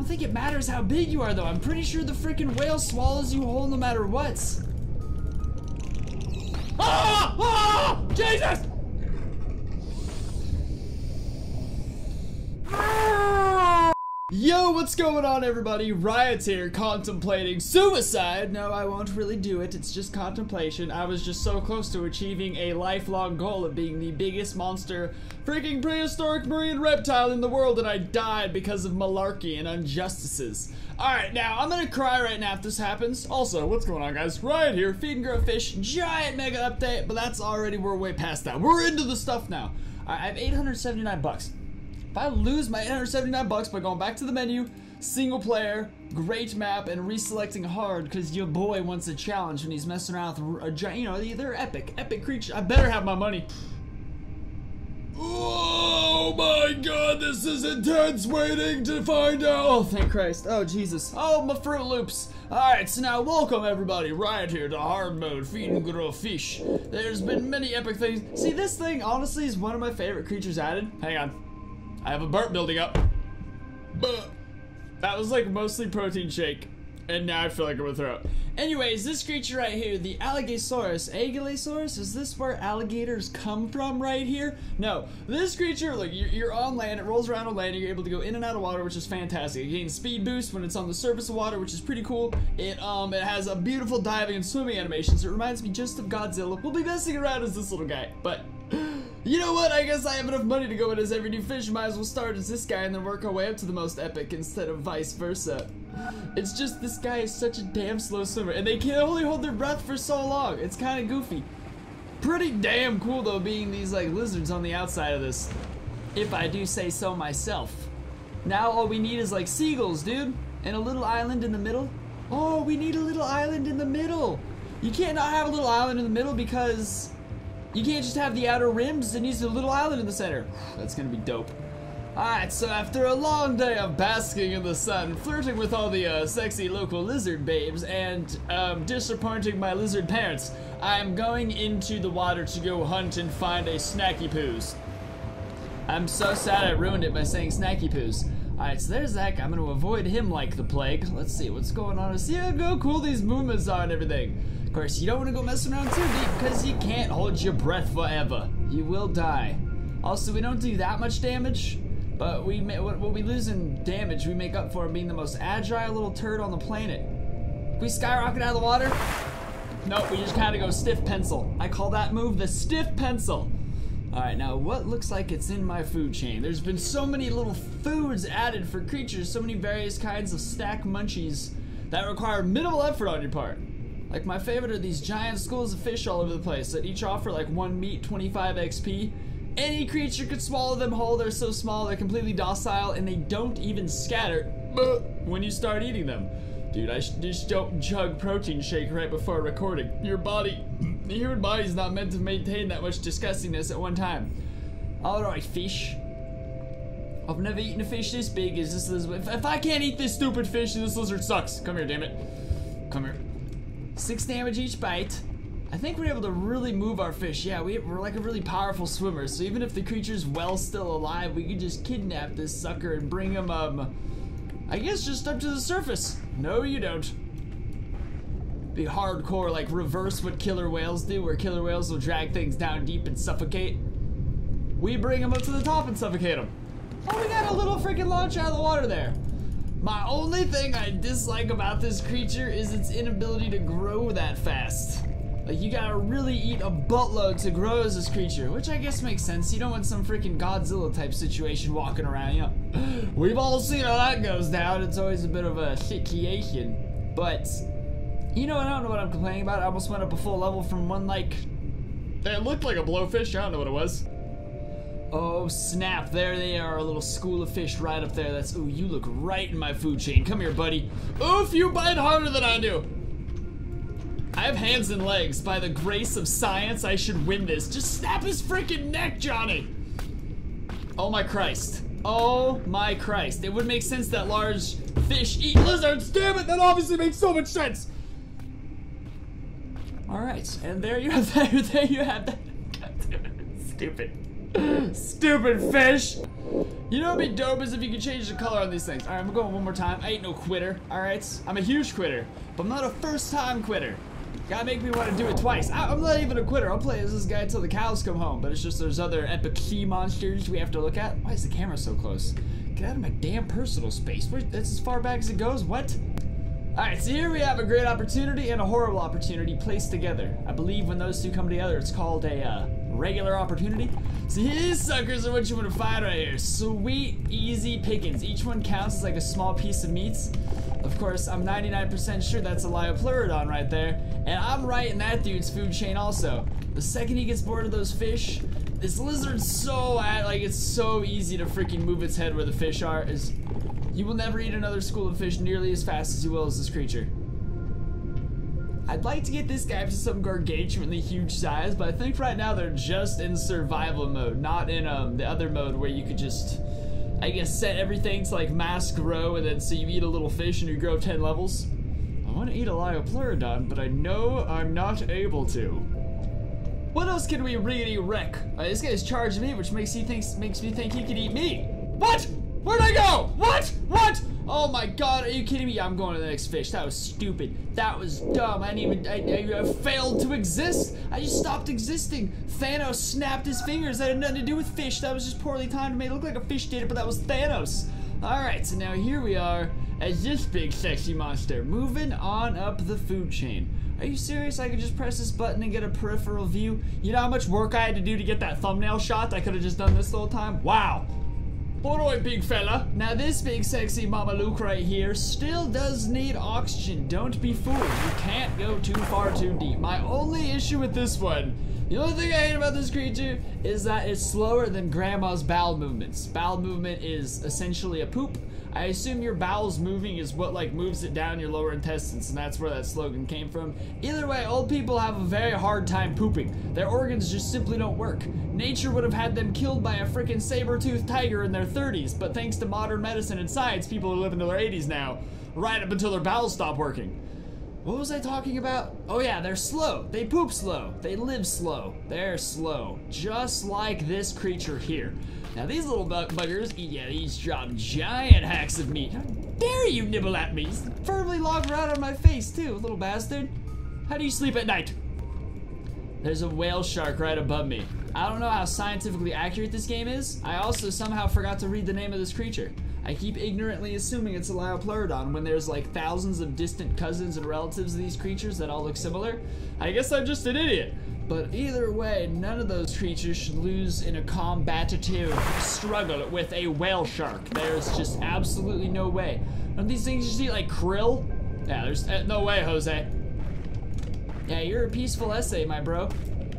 don't think it matters how big you are, though. I'm pretty sure the freaking whale swallows you whole no matter what. Ah! Ah! Jesus! Yo, what's going on, everybody? Riot's here, contemplating suicide. No, I won't really do it. It's just contemplation. I was just so close to achieving a lifelong goal of being the biggest monster, freaking prehistoric marine reptile in the world, and I died because of malarkey and injustices. Alright, now, I'm gonna cry right now if this happens. Also, what's going on, guys? Riot here, Feed and Grow Fish, giant mega update, but that's already, we're way past that. We're into the stuff now. Alright, I have 879 bucks. If I lose my 879 bucks by going back to the menu, single player, great map, and reselecting hard, because your boy wants a challenge and he's messing around with a giant, you know, they're epic creature. I better have my money. Oh my god, this is intense, waiting to find out. Oh, thank Christ. Oh, Jesus. Oh, my Fruit Loops. Alright, so now welcome everybody, Riot here to hard mode, Feed and Grow Fish. There's been many epic things. See, this thing, honestly, is one of my favorite creatures added. Hang on. I have a burp building up. But that was like mostly protein shake, and now I feel like I'm gonna throw up. Anyways, this creature right here, the Aigialosaurus. Aigialosaurus? Is this where alligators come from right here? No. This creature, look, you're on land, it rolls around on land, and you're able to go in and out of water, which is fantastic. It gains speed boost when it's on the surface of water, which is pretty cool. It has a beautiful diving and swimming animations. It reminds me just of Godzilla. We'll be messing around as this little guy, but you know what, I guess I have enough money to go in as every new fish. Might as well start as this guy and then work our way up to the most epic instead of vice versa. It's just this guy is such a damn slow swimmer, and they can only hold their breath for so long. It's kind of goofy. Pretty damn cool though, being these like lizards on the outside of this, if I do say so myself. Now all we need is like seagulls, dude, and a little island in the middle. Oh, we need a little island in the middle. You can't not have a little island in the middle because you can't just have the outer rims, it needs a little island in the center. That's gonna be dope. Alright, so after a long day of basking in the sun, flirting with all the sexy local lizard babes, and disappointing my lizard parents, I am going into the water to go hunt and find a snacky poos. I'm so sad I ruined it by saying snacky poos. Alright, so there's that guy. I'm gonna avoid him like the plague. Let's see what's going on. See how cool these movements are and everything. Of course, you don't want to go messing around too deep because you can't hold your breath forever. You will die. Also, we don't do that much damage, but we what we lose in damage, we make up for in being the most agile little turd on the planet. We skyrocket out of the water? Nope, we just kind of go stiff pencil. I call that move the stiff pencil. Alright, now what looks like it's in my food chain? There's been so many little foods added for creatures, so many various kinds of snack munchies that require minimal effort on your part. Like, my favorite are these giant schools of fish all over the place that each offer like one meat, 25 XP. Any creature could swallow them whole. They're so small, they're completely docile, and they don't even scatter when you start eating them. Dude, I just don't chug protein shake right before recording. Your body, the human body's not meant to maintain that much disgustingness at one time. Alright, fish. I've never eaten a fish this big as this lizard. If I can't eat this stupid fish, this lizard sucks. Come here, damn it. Come here. 6 damage each bite. I think we're able to really move our fish. Yeah, we're like a really powerful swimmer, so even if the creature's well still alive, we could just kidnap this sucker and bring him, I guess just up to the surface. No, you don't. Be hardcore, like reverse what killer whales do, where killer whales will drag things down deep and suffocate. We bring them up to the top and suffocate them. Oh, we got a little freaking launch out of the water there. My only thing I dislike about this creature is its inability to grow that fast. Like, you gotta really eat a buttload to grow as this creature, which I guess makes sense. You don't want some freaking Godzilla type situation walking around, you know. We've all seen how that goes down. It's always a bit of a situation. But, you know, I don't know what I'm complaining about. I almost went up a full level from one, like, it looked like a blowfish. I don't know what it was. Oh snap, there they are, a little school of fish right up there. That's, ooh, you look right in my food chain. Come here, buddy. Oof, you bite harder than I do. I have hands and legs. By the grace of science, I should win this. Just snap his freaking neck, Johnny. Oh my Christ. Oh my Christ. It would make sense that large fish eat lizards. Damn it, that obviously makes so much sense. All right, and there you have that. Stupid. Stupid fish. You know what'd be dope is if you could change the color on these things. Alright, I'm going one more time. I ain't no quitter, alright? I'm a huge quitter, but I'm not a first-time quitter. Gotta make me want to do it twice. I'm not even a quitter. I'll play as this guy until the cows come home, but it's just there's other epic sea monsters we have to look at. Why is the camera so close? Get out of my damn personal space. That's as far back as it goes. What? Alright, so here we have a great opportunity and a horrible opportunity placed together. I believe when those two come together, it's called a regular opportunity. So these suckers are what you want to find right here. Sweet, easy pickings. Each one counts as like a small piece of meat. Of course, I'm 99% sure that's a Liopleurodon right there. And I'm right in that dude's food chain also. The second he gets bored of those fish, this lizard's it's so easy to freaking move its head where the fish are. You will never eat another school of fish nearly as fast as you will as this creature. I'd like to get this guy up to some gargantuanly huge size, but I think right now they're just in survival mode, not in the other mode where you could just, I guess, set everything to like mass grow, and then so you eat a little fish and you grow 10 levels. I want to eat a Liopleurodon, but I know I'm not able to. What else can we really wreck? This guy's charging me, which makes me think he could eat me. What? Where'd I go? What? What? Oh my god, are you kidding me? I'm going to the next fish. That was stupid. That was dumb. I failed to exist. I just stopped existing. Thanos snapped his fingers. That had nothing to do with fish. That was just poorly timed. It made it look like a fish did it, but that was Thanos. Alright, so now here we are as this big sexy monster moving on up the food chain. Are you serious? I could just press this button and get a peripheral view? You know how much work I had to do to get that thumbnail shot? I could have just done this the whole time. Wow. Alright, big fella. Now this big sexy mama Luke right here still does need oxygen. Don't be fooled. You can't go too far too deep. My only issue with this one, the only thing I hate about this creature is that it's slower than grandma's bowel movements. Bowel movement is essentially a poop. I assume your bowels moving is what like moves it down your lower intestines, and that's where that slogan came from. Either way, old people have a very hard time pooping. Their organs just simply don't work. Nature would have had them killed by a freaking saber-toothed tiger in their 30s, but thanks to modern medicine and science, people are living to their 80s now, right up until their bowels stop working. What was I talking about? Oh yeah, they're slow. They poop slow. They live slow. They're slow. Just like this creature here. Now these little buggers, yeah, these drop giant hacks of meat. How dare you nibble at me? He's firmly locked right on my face too, little bastard. How do you sleep at night? There's a whale shark right above me. I don't know how scientifically accurate this game is. I also somehow forgot to read the name of this creature. I keep ignorantly assuming it's a Liopleurodon when there's like thousands of distant cousins and relatives of these creatures that all look similar. I guess I'm just an idiot. But either way, none of those creatures should lose in a combative struggle with a whale shark. There's just absolutely no way. Don't these things just eat like krill? Yeah, there's no way, Jose. Yeah, you're a peaceful essay, my bro.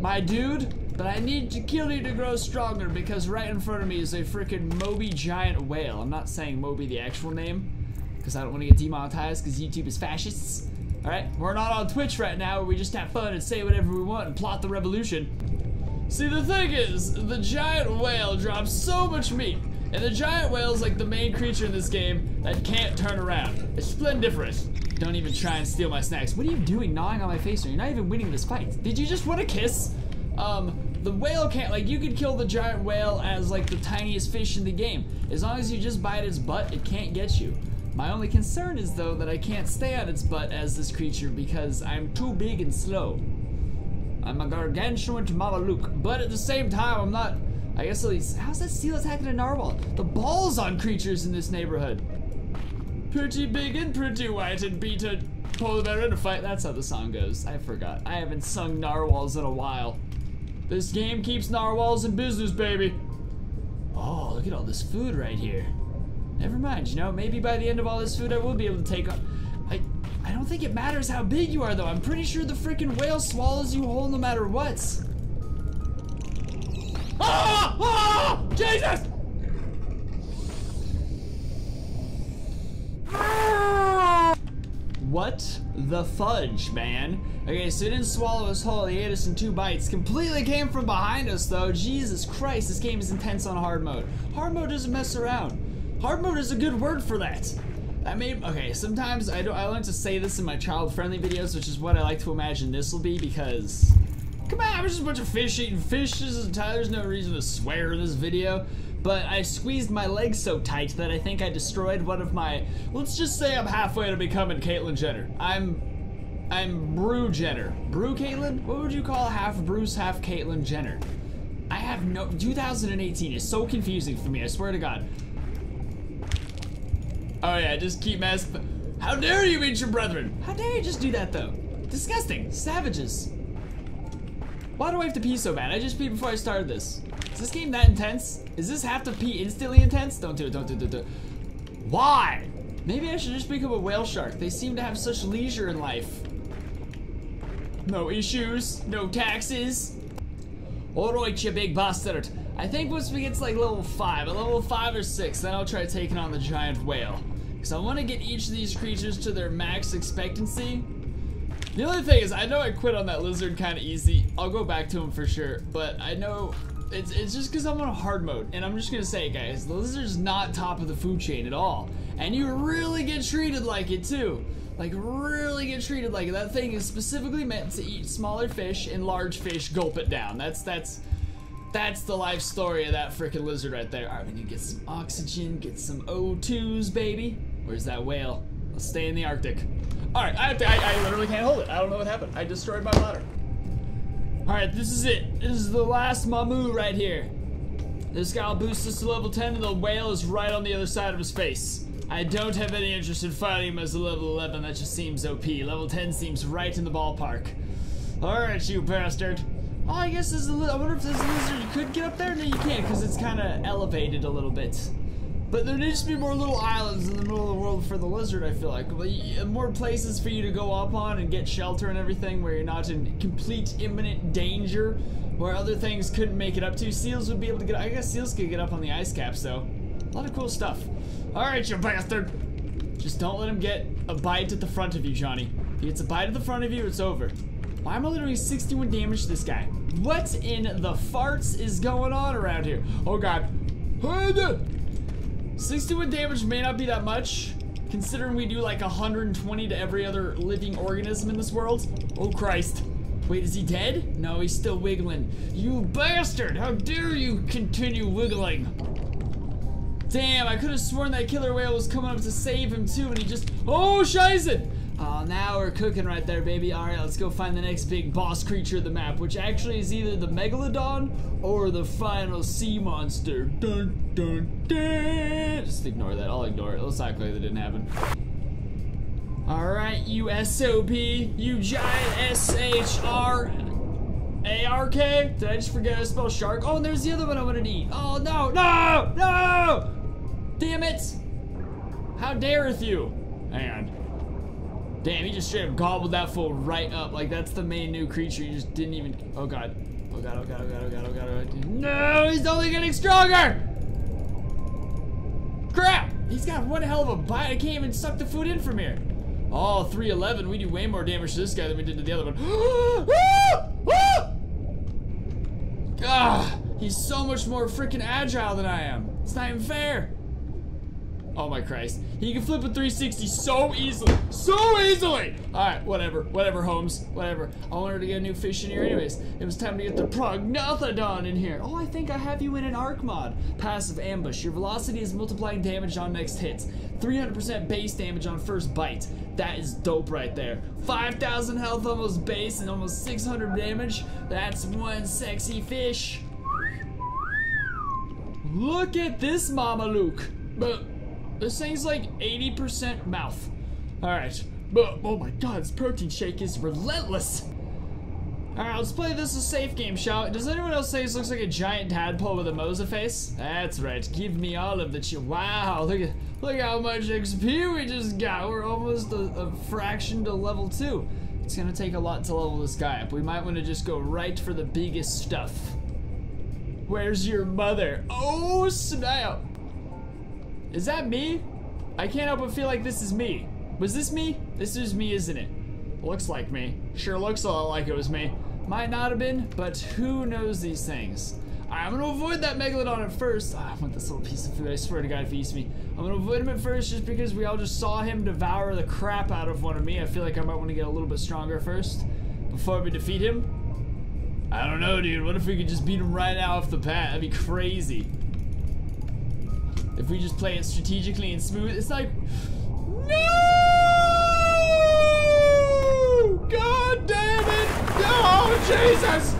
My dude. But I need to kill you to grow stronger because right in front of me is a freaking Moby giant whale. I'm not saying Moby the actual name because I don't want to get demonetized because YouTube is fascists. Alright, we're not on Twitch right now where we just have fun and say whatever we want and plot the revolution. See, the thing is, the giant whale drops so much meat, and the giant whale is like the main creature in this game that can't turn around. It's splendiferous. Don't even try and steal my snacks. What are you doing gnawing on my face? You're not even winning this fight. Did you just want a kiss? The whale can't, like, you could kill the giant whale as, like, the tiniest fish in the game. As long as you just bite its butt, it can't get you. My only concern is, though, that I can't stay on its butt as this creature because I'm too big and slow. I'm a gargantuan Mamalook, but at the same time, I'm not, I guess at least, how's that seal attacking a narwhal? The balls on creatures in this neighborhood. Pretty big and pretty white and beat a polar bear in a fight. That's how the song goes. I forgot. I haven't sung narwhals in a while. This game keeps narwhals in business, baby. Oh, look at all this food right here. Never mind, you know, maybe by the end of all this food I will be able to take on. I don't think it matters how big you are, though. I'm pretty sure the freaking whale swallows you whole no matter what. Ah! Ah! Jesus! What the fudge, man? Okay, so he didn't swallow us whole, he ate us in 2 bites. Completely came from behind us, though. Jesus Christ, this game is intense on hard mode. Hard mode doesn't mess around. Hard mode is a good word for that. Okay, sometimes I learned to say this in my child-friendly videos, which is what I like to imagine this will be, because Come on, we're just a bunch of fish eating fish. There's no reason to swear in this video. But I squeezed my legs so tight that I think I destroyed one of my... Let's just say I'm halfway to becoming Caitlyn Jenner. I'm Brew Jenner. Brew Caitlyn? What would you call half Bruce, half Caitlyn Jenner? I have no... 2018 is so confusing for me, I swear to God. Oh yeah, just keep messing... How dare you eat your brethren? How dare you just do that though? Disgusting. Savages. Why do I have to pee so bad? I just peed before I started this. Is this game that intense? Is this have to pee instantly intense? Don't do it, don't do it, don't do it. Why? Maybe I should just become a whale shark. They seem to have such leisure in life. No issues, no taxes. Alright, you big bastard. I think once we get to like level 5 or 6, then I'll try taking on the giant whale. Because I want to get each of these creatures to their max expectancy. The only thing is, I know I quit on that lizard kind of easy. I'll go back to him for sure, but I know it's just because I'm on a hard mode, and I'm just gonna say, guys, the lizard's not top of the food chain at all, and you really get treated like it too. Like really get treated like it. That thing is specifically meant to eat smaller fish and large fish gulp it down. That's the life story of that freaking lizard right there. All right, we need to get some oxygen, get some O2s, baby. Where's that whale? Let's stay in the Arctic. Alright, I literally can't hold it. I don't know what happened. I destroyed my bladder. Alright, this is it. This is the last Mamu right here. This guy will boost us to level 10 and the whale is right on the other side of his face. I don't have any interest in fighting him as a level 11. That just seems OP. Level 10 seems right in the ballpark. Alright, you bastard. Oh, I guess this is I wonder if this lizard could get up there. No, you can't because it's kind of elevated a little bit. But there needs to be more little islands in the middle of the world for the lizard, I feel like. More places for you to go up on and get shelter and everything where you're not in complete imminent danger, where other things couldn't make it up to. Seals would be able to get up. I guess seals could get up on the ice caps, though. A lot of cool stuff. Alright, you bastard. Just don't let him get a bite at the front of you, Johnny. If he gets a bite at the front of you, it's over. Why am I literally 61 damage to this guy? What in the farts is going on around here? Oh, God. 61 damage may not be that much, considering we do like 120 to every other living organism in this world. Oh Christ. Wait, is he dead? No, he's still wiggling. You bastard! How dare you continue wiggling? Damn, I could have sworn that killer whale was coming up to save him too, and he just... Oh, Shizen! Oh, now we're cooking right there, baby. Alright, let's go find the next big boss creature of the map, which actually is either the Megalodon or the final sea monster. Dun, dun, dun. Just ignore that. I'll ignore it. Let's act like that didn't happen. Alright, you SOP, you giant SHRARK. Did I just forget how to spell shark? Oh, and there's the other one I wanted to eat. Oh, no, no, no! Damn it! How dareth you? Hang on. Damn, he just straight up gobbled that fool right up. Like, that's the main new creature. You just didn't even... Oh, God. Oh, God, oh, God, oh, God, oh, God, oh, God, oh, God. No, he's only getting stronger! Crap! He's got one hell of a bite. I can't even suck the food in from here. Oh, 311. We do way more damage to this guy than we did to the other one. Ah, he's so much more freaking agile than I am. It's not even fair. Oh my Christ. He can flip a 360 so easily. So easily! Alright, whatever. Whatever, Holmes. Whatever. I wanted to get a new fish in here anyways. It was time to get the Prognathodon in here. Oh, I think I have you in an arc mod. Passive ambush. Your velocity is multiplying damage on next hits. 300% base damage on first bite. That is dope right there. 5,000 health almost base and almost 600 damage. That's one sexy fish. Look at this Mameluke. But... this thing's like 80% mouth. Alright. Oh my God, this protein shake is relentless. Alright, let's play this a safe game, shall we? Does anyone else say this looks like a giant tadpole with a Moza face? That's right. Give me all of the wow, look how much XP we just got. We're almost a fraction to level 2. It's gonna take a lot to level this guy up. We might want to just go right for the biggest stuff. Where's your mother? Oh snap! Is that me? I can't help but feel like this is me. Was this me? This is me, isn't it? Looks like me. Sure looks a lot like it was me. Might not have been, but who knows these things? Alright, I'm gonna avoid that Megalodon at first. I want this little piece of food. I swear to God, if he eats me. I'm gonna avoid him at first just because we all just saw him devour the crap out of one of me. I feel like I might want to get a little bit stronger first before we defeat him. I don't know, dude. What if we could just beat him right out off the bat? That'd be crazy. If we just play it strategically and smooth, it's like... No! God damn it! Oh, Jesus!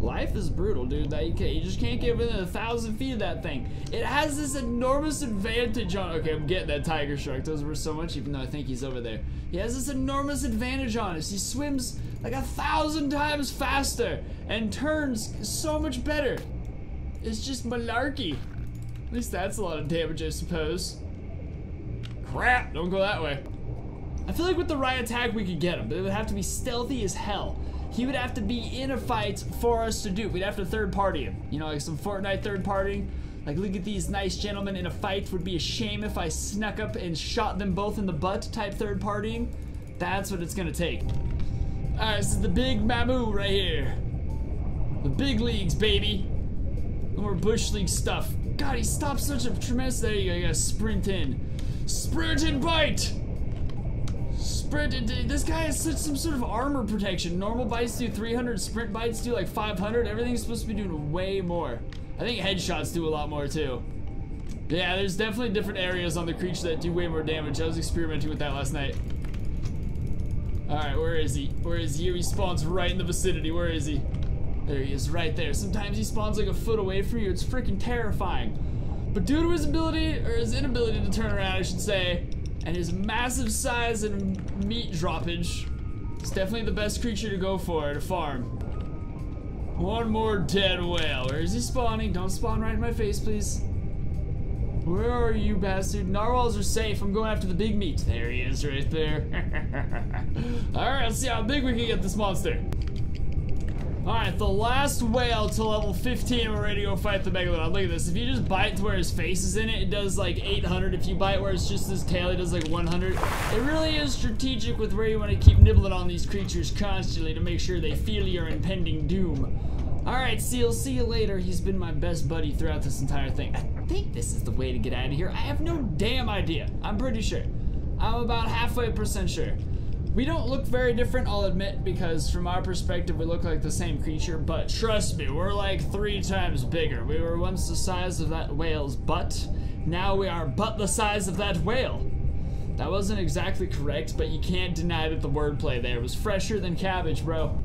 Life is brutal, dude. That you just can't get within 1,000 feet of that thing. It has this enormous advantage on. Okay, I'm getting that tiger shark. Those were so much, even though I think he's over there. He has this enormous advantage on us. He swims like 1,000 times faster and turns so much better. It's just malarkey. At least that's a lot of damage, I suppose. Crap! Don't go that way. I feel like with the right attack we could get him, but it would have to be stealthy as hell. He would have to be in a fight for us to do. We'd have to third party him. You know, like some Fortnite third partying. Like, look at these nice gentlemen in a fight. Would be a shame if I snuck up and shot them both in the butt type third partying. That's what it's gonna take. Alright, this is the big Mamu right here. The big leagues, baby. No more bush league stuff. God, he stopped such a tremendous... There you go, you gotta sprint in. Sprint and bite! Sprint, this guy has such some sort of armor protection. Normal bites do 300, sprint bites do like 500. Everything's supposed to be doing way more. I think headshots do a lot more too. Yeah, there's definitely different areas on the creature that do way more damage. I was experimenting with that last night. Alright, where is he? Where is he? Here he spawns right in the vicinity. Where is he? There he is, right there. Sometimes he spawns like a foot away from you. It's freaking terrifying. But due to his ability, or his inability to turn around, I should say, and his massive size and meat droppage, it's definitely the best creature to go for, to farm. One more dead whale. Where is he spawning? Don't spawn right in my face, please. Where are you, bastard? Narwhals are safe. I'm going after the big meat. There he is, right there. Alright, let's see how big we can get this monster. Alright, the last whale to level 15, and we're ready to go fight the Megalodon. Look at this. If you just bite to where his face is in it, it does like 800. If you bite where it's just his tail, it does like 100. It really is strategic with where you want to keep nibbling on these creatures constantly to make sure they feel your impending doom. Alright, Seal, see you later. He's been my best buddy throughout this entire thing. I think this is the way to get out of here. I have no damn idea. I'm pretty sure. I'm about halfway% sure. We don't look very different, I'll admit, because from our perspective we look like the same creature, but trust me, we're like 3 times bigger. We were once the size of that whale's butt, now we are but the size of that whale. That wasn't exactly correct, but you can't deny that the wordplay there was fresher than cabbage, bro.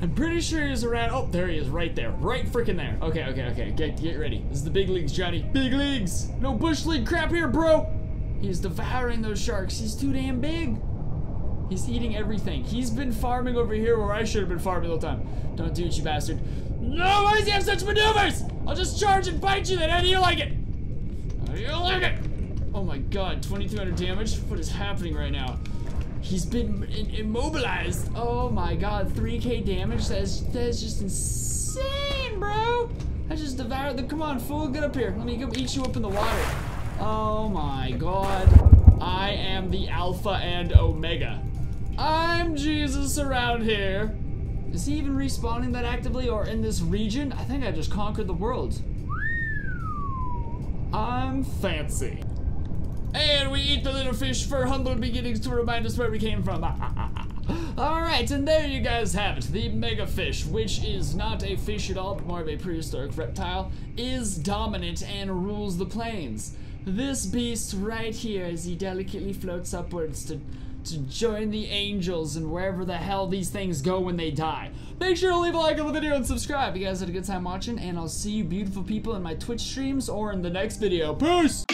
I'm pretty sure he was around. Oh, there he is, right there. Right freaking there. Okay, okay, okay, get ready. This is the big leagues, Johnny. Big leagues! No bush league crap here, bro! He's devouring those sharks, he's too damn big. He's eating everything. He's been farming over here where I should have been farming the whole time. Don't do it, you bastard. No, why does he have such maneuvers? I'll just charge and bite you then. How do you like it? How do you like it? Oh my god, 2,200 damage? What is happening right now? He's been immobilized. Oh my god, 3K damage? That's just insane, bro. I just devoured them. Come on, fool, get up here. Let me go eat you up in the water. Oh my god. I am the Alpha and Omega. I'm Jesus around here. Is he even respawning that actively or in this region? I think I just conquered the world. I'm fancy. And we eat the little fish for humble beginnings to remind us where we came from. Alright, and there you guys have it. The mega fish, which is not a fish at all, but more of a prehistoric reptile, is dominant and rules the plains. This beast right here, as he delicately floats upwards to join the angels and wherever the hell these things go when they die. Make sure to leave a like on the video and subscribe. You guys had a good time watching, and I'll see you beautiful people in my Twitch streams or in the next video. Peace!